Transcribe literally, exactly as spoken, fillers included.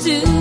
do.